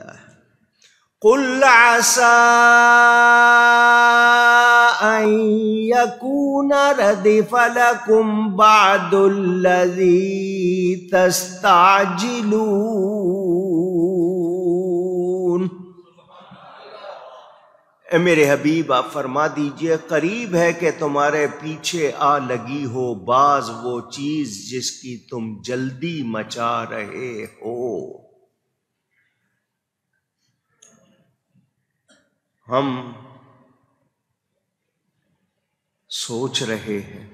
قل عسى أن يكون ردف لكم بعد الذي تستعجلون। मेरे हबीब आप फरमा दीजिए, करीब है कि तुम्हारे पीछे आ लगी हो बाज वो चीज जिसकी तुम जल्दी मचा रहे हो। हम सोच रहे हैं,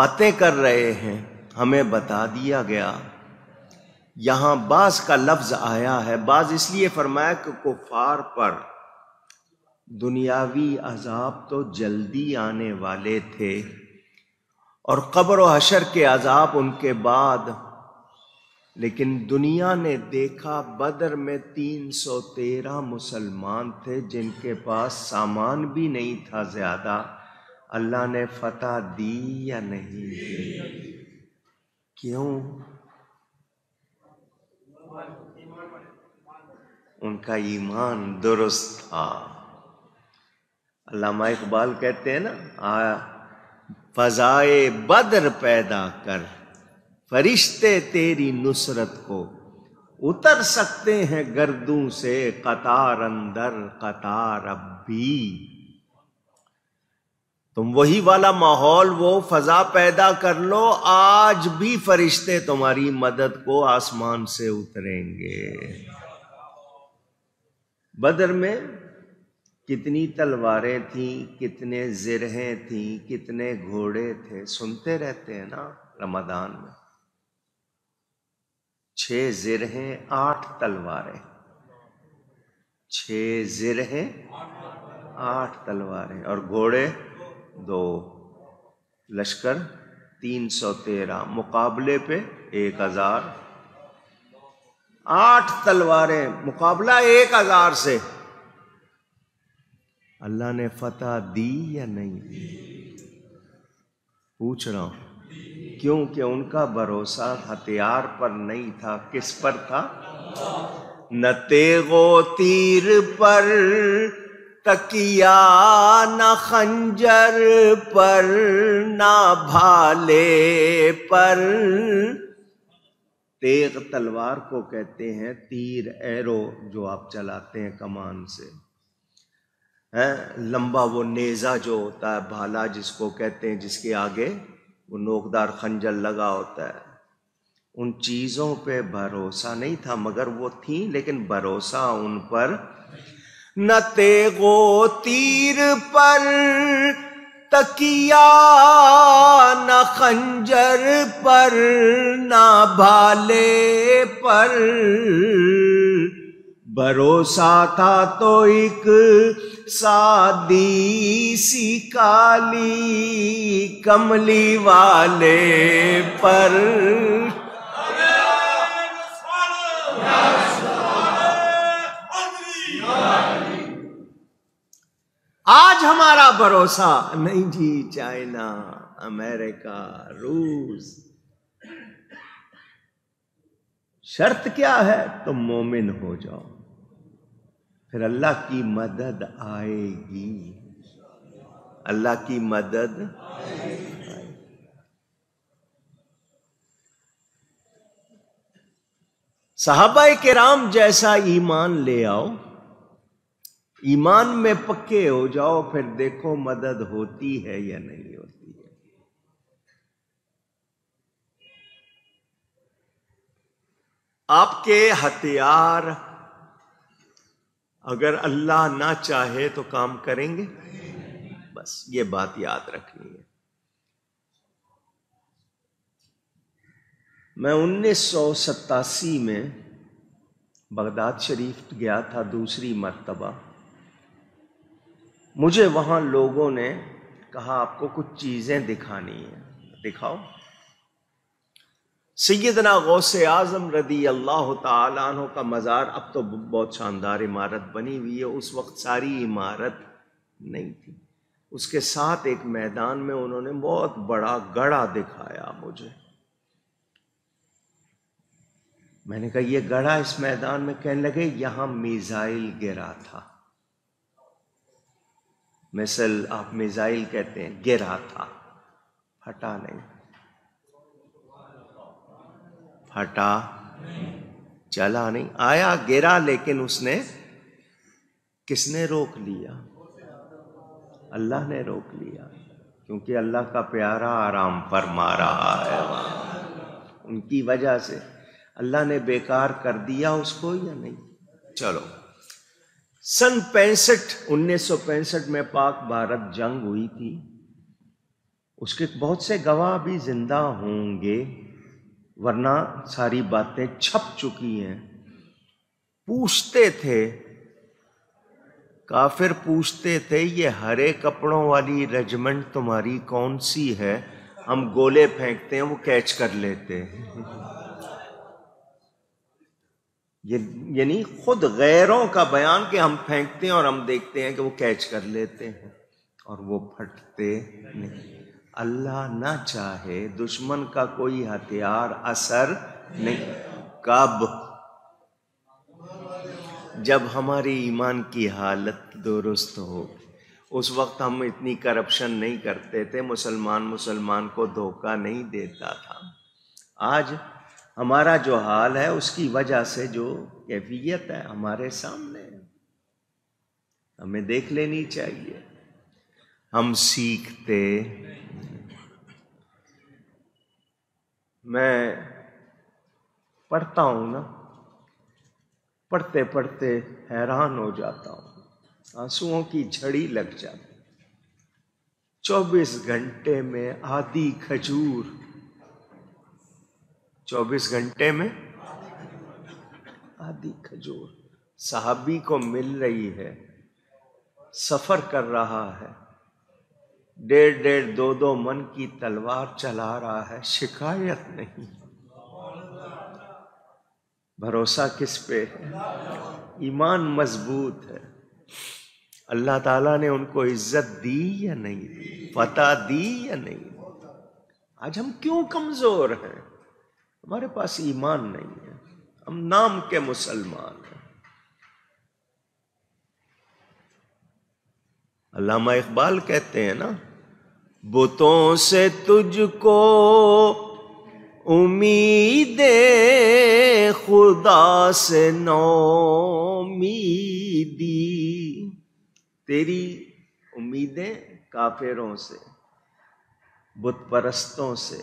बातें कर रहे हैं, हमें बता दिया गया। यहां बाज का लफ्ज आया है, बाज इसलिए फरमाया कि कुफार पर दुनियावी अजाब तो जल्दी आने वाले थे और कब्र और हशर के अजाब उनके बाद, लेकिन दुनिया ने देखा बदर में 313 मुसलमान थे जिनके पास सामान भी नहीं था ज्यादा। अल्लाह ने फतह दी या नहीं दी? क्यों? उनका ईमान दुरुस्त था। अल्लामा इकबाल कहते हैं ना, फजाए बदर पैदा कर, फरिश्ते तेरी नुसरत को उतर सकते हैं गर्दों से कतार अंदर कतार। अब भी तुम वही वाला माहौल, वो फजा पैदा कर लो, आज भी फरिश्ते तुम्हारी मदद को आसमान से उतरेंगे। बदर में कितनी तलवारें थीं, कितने जिरहें थीं, कितने घोड़े थे, सुनते रहते हैं ना रमदान में। 6 जिरहें 8 तलवारें, 6 जिरहें 8 तलवारें और घोड़े 2, लश्कर 313, मुकाबले पे 1000। 8 तलवारें, मुकाबला 1000 से। अल्लाह ने फतह दी या नहीं दी? पूछ रहा हूं, क्योंकि उनका भरोसा हथियार पर नहीं था। किस पर था? न तेगो तीर पर तकिया, न खंजर पर, ना भाले पर। तेग तलवार को कहते हैं, तीर एरो जो आप चलाते हैं कमान से है, लंबा वो नेजा जो होता है, भाला जिसको कहते हैं, जिसके आगे वो नोकदार खंजर लगा होता है। उन चीज़ों पे भरोसा नहीं था, मगर वो थी, लेकिन भरोसा उन पर। न तेगो तीर पर तकिया, न खंजर पर, ना भाले पर, भरोसा था तो एक सादी सी काली कमली वाले पर। आज हमारा भरोसा नहीं जी, चाइना, अमेरिका, रूस। शर्त क्या है? तुम मोमिन हो जाओ, फिर अल्लाह की मदद आएगी। अल्लाह की मदद आएगी। सहाबाए किराम जैसा ईमान ले आओ, ईमान में पक्के हो जाओ, फिर देखो मदद होती है या नहीं होती है। आपके हथियार अगर अल्लाह ना चाहे तो काम करेंगे, बस ये बात याद रखनी है। मैं 1987 में बगदाद शरीफ गया था दूसरी मर्तबा। मुझे वहाँ लोगों ने कहा आपको कुछ चीज़ें दिखानी है, दिखाओ। सैयदना गौसे आज़म रदी अल्लाह ताला अन्हु का मज़ार, अब तो बहुत शानदार इमारत बनी हुई है, उस वक्त सारी इमारत नहीं थी। उसके साथ एक मैदान में उन्होंने बहुत बड़ा गड़ा दिखाया मुझे। मैंने कहा ये गड़ा इस मैदान में, कहने लगे यहां मिसाइल गिरा था, मिसल आप मिसाइल कहते हैं, गिरा था, फटा नहीं, फटा नहीं, चला नहीं, आया गिरा, लेकिन उसने, किसने रोक लिया? अल्लाह ने रोक लिया, क्योंकि अल्लाह का प्यारा आराम फरमा रहा है वहाँ। उनकी वजह से अल्लाह ने बेकार कर दिया उसको या नहीं? चलो, सन 1965 में पाक भारत जंग हुई थी, उसके बहुत से गवाह भी जिंदा होंगे, वरना सारी बातें छप चुकी हैं। पूछते थे, काफिर पूछते थे, ये हरे कपड़ों वाली रेजिमेंट तुम्हारी कौन सी है? हम गोले फेंकते हैं, वो कैच कर लेते हैं। यानी खुद गैरों का बयान कि हम फेंकते हैं और हम देखते हैं कि वो कैच कर लेते हैं और वो फटते नहीं। अल्लाह ना चाहे दुश्मन का कोई हथियार असर नहीं। कब? जब हमारी ईमान की हालत दुरुस्त हो। उस वक्त हम इतनी करप्शन नहीं करते थे, मुसलमान मुसलमान को धोखा नहीं देता था। आज हमारा जो हाल है उसकी वजह से जो कैफियत है हमारे सामने, हमें देख लेनी चाहिए। हम सीखते। मैं पढ़ता हूँ ना, पढ़ते पढ़ते हैरान हो जाता हूँ, आंसुओं की झड़ी लग जाती। 24 घंटे में आधी खजूर, 24 घंटे में आधी खजूर सहाबी को मिल रही है। सफर कर रहा है, 1.5 2-2 मन की तलवार चला रहा है, शिकायत नहीं। भरोसा किस पे है? ईमान मजबूत है। अल्लाह ताला ने उनको इज्जत दी या नहीं दी? फतह दी या नहीं? आज हम क्यों कमजोर हैं? हमारे पास ईमान नहीं है, हम नाम के मुसलमान हैं। अल्लामा इकबाल कहते हैं ना, बुतों से तुझको उम्मीदें खुदा से नौमीदी, तेरी उम्मीदें काफिरों से, बुत परस्तों से,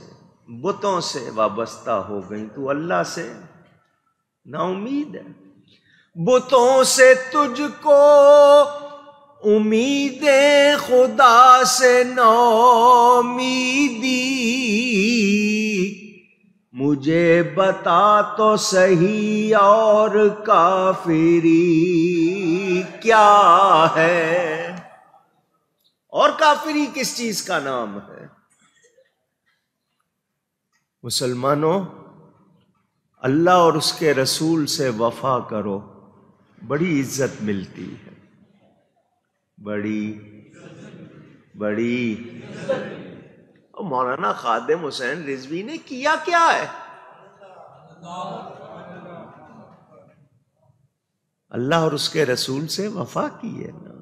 बुतों से वाबस्ता हो गई, तू अल्लाह से नाउमीद है। बुतों से तुझको उम्मीदें खुदा से नौमीदी, मुझे बता तो सही और काफिरी क्या है? और काफिरी किस चीज का नाम है? मुसलमानों, अल्लाह और उसके रसूल से वफा करो, बड़ी इज्जत मिलती है, बड़ी बड़ी। मौलाना खादिम हुसैन रिजवी ने किया क्या है? अल्लाह और उसके रसूल से वफा की है ना।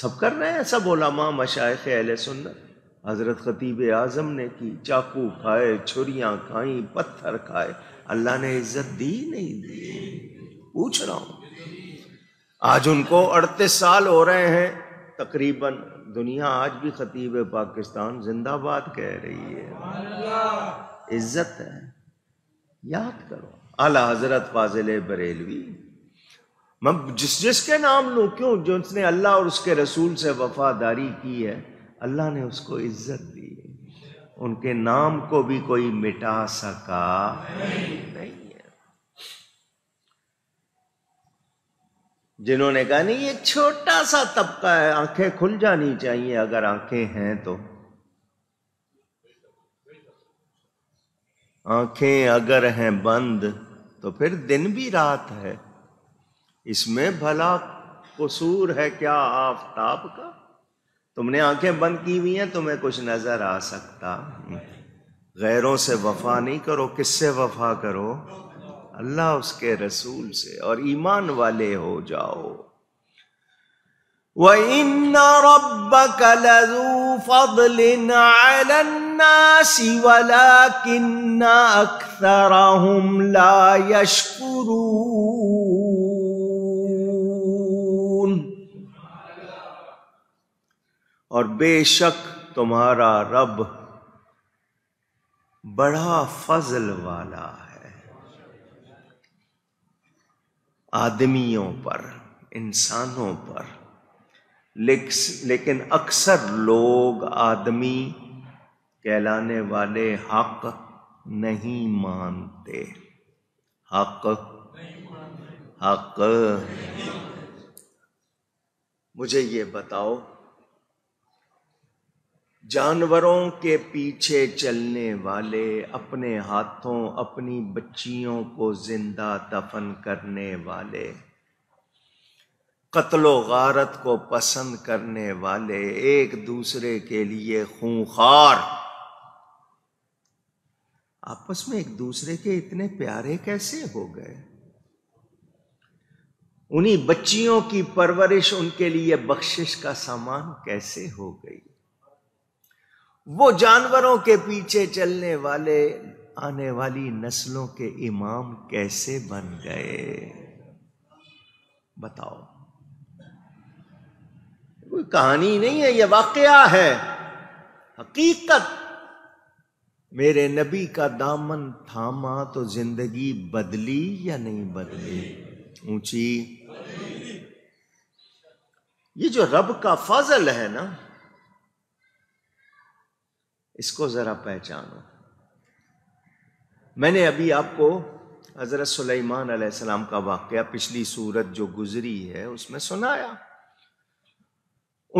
सब कर रहे हैं, सब उलमा मशाइख अहले सुन्नत। हजरत खतीब आजम ने की, चाकू खाए, छुरियां खाई, पत्थर खाए, अल्लाह ने इज्जत दी नहीं दी? पूछ रहा हूं। आज उनको 38 साल हो रहे हैं तकरीबन। दुनिया आज भी खतीब पाकिस्तान जिंदाबाद कह रही है, इज्जत है। याद करो आला हजरत फाजिल बरेलवी, मैं जिस जिसके नाम लूं, क्यों? जिसने अल्लाह और उसके रसूल से वफादारी की है, अल्लाह ने उसको इज्जत दी। उनके नाम को भी कोई मिटा सका नहीं। जिन्होंने कहा नहीं ये छोटा सा तबका है, आंखें खुल जानी चाहिए, अगर आंखें हैं तो, आंखें अगर हैं बंद तो फिर दिन भी रात है। इसमें भला कसूर है क्या आफताब का? तुमने आंखें बंद की हुई हैं, तुम्हें कुछ नजर आ सकता? गैरों से वफ़ा नहीं करो, किससे वफ़ा करो? अल्लाह उसके रसूल से, और ईमान वाले हो जाओ। وَإِنَّ رَبَّكَ لَذُو فَضْلٍ عَلَى النَّاسِ وَلَكِنَّ أَكْثَرَهُمْ لَا يَشْكُرُونَ। और बेशक तुम्हारा रब बड़ा फजल वाला है आदमियों पर, इंसानों पर, लेकिन अक्सर लोग आदमी कहलाने वाले हक नहीं मानते। हक हक मुझे ये बताओ, जानवरों के पीछे चलने वाले अपने हाथों अपनी बच्चियों को जिंदा दफन करने वाले, कत्लो गारत को पसंद करने वाले, एक दूसरे के लिए खूंखार, आपस में एक दूसरे के इतने प्यारे कैसे हो गए? उन्हीं बच्चियों की परवरिश उनके लिए बख्शिश का सामान कैसे हो गई? वो जानवरों के पीछे चलने वाले आने वाली नस्लों के इमाम कैसे बन गए? बताओ। कोई कहानी नहीं है, यह वाकया है, हकीकत। मेरे नबी का दामन थामा तो जिंदगी बदली या नहीं बदली? ऊंची। ये जो रब का फजल है ना, इसको जरा पहचानो। मैंने अभी आपको हजरत सुलेमान अलैहिस्सलाम का वाकया पिछली सूरत जो गुजरी है उसमें सुनाया।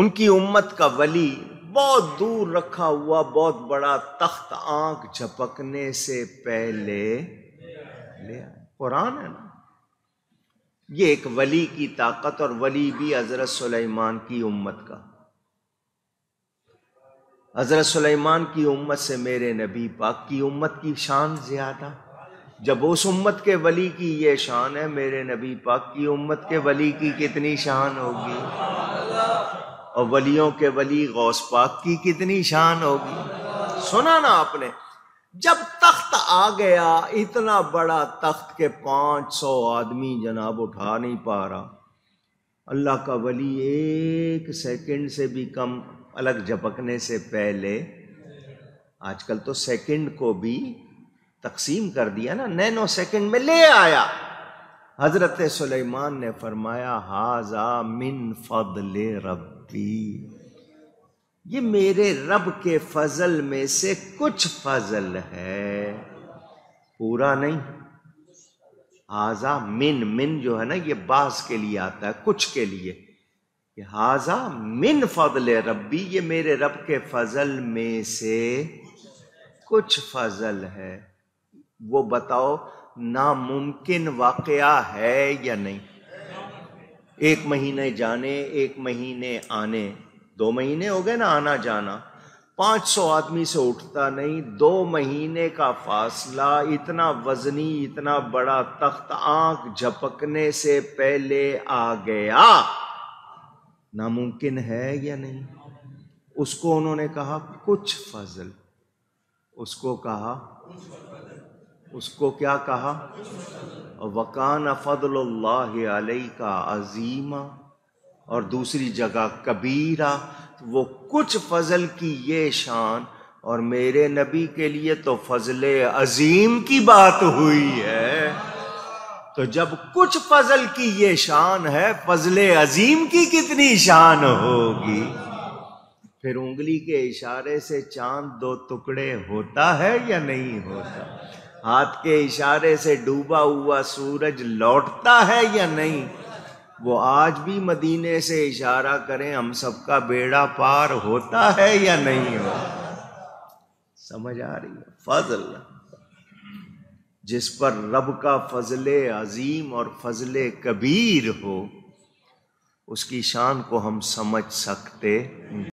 उनकी उम्मत का वली बहुत दूर रखा हुआ बहुत बड़ा तख्त आंख झपकने से पहले ले आए। कुरान है ना, ये एक वली की ताकत, और वली भी हजरत सुलेमान की उम्मत का। हजरत सुलेमान की उम्मत से मेरे नबी पाक की उम्मत की शान ज्यादा। जब उस उम्मत के वली की ये शान है, मेरे नबी पाक की उम्मत के वली की कितनी शान होगी? और वलियों के वली गौस पाक की कितनी शान होगी? सुना ना आपने। जब तख्त आ गया, इतना बड़ा तख्त के 500 आदमी जनाब उठा नहीं पा रहा, अल्लाह का वली एक सेकंड से भी कम अलग झपकने से पहले, आजकल तो सेकंड को भी तकसीम कर दिया ना, नैनो सेकंड में ले आया। हजरत सुलेमान ने फरमाया, हाजा मिन फदले रब्बी, ये मेरे रब के फजल में से कुछ फजल है, पूरा नहीं। हाजा मिन, मिन जो है ना ये बास के लिए आता है, कुछ के लिए। हाजा मिन फदले रब्बी, ये मेरे रब के फजल में से कुछ फजल है। वो बताओ, नामुमकिन वाकया है या नहीं? एक महीने जाने, एक महीने आने, 2 महीने हो गए ना आना जाना, 500 आदमी से उठता नहीं, 2 महीने का फासला, इतना वजनी इतना बड़ा तख्त आंख झपकने से पहले आ गया। नामुमकिन है या नहीं? उसको उन्होंने कहा कुछ फजल। उसको कहा, उसको क्या कहा? वकान फदलुल्लाहि अलैका अजीमा, और दूसरी जगह कबीरा। तो वो कुछ फजल की ये शान, और मेरे नबी के लिए तो फजले अजीम की बात हुई है। तो जब कुछ फजल की ये शान है, फजले अजीम की कितनी शान होगी? फिर उंगली के इशारे से चांद 2 टुकड़े होता है या नहीं होता? हाथ के इशारे से डूबा हुआ सूरज लौटता है या नहीं? वो आज भी मदीने से इशारा करें, हम सबका बेड़ा पार होता है या नहीं होता? समझ आ रही है? फजल, जिस पर रब का फजले अजीम और फजले कबीर हो, उसकी शान को हम समझ सकते हैं।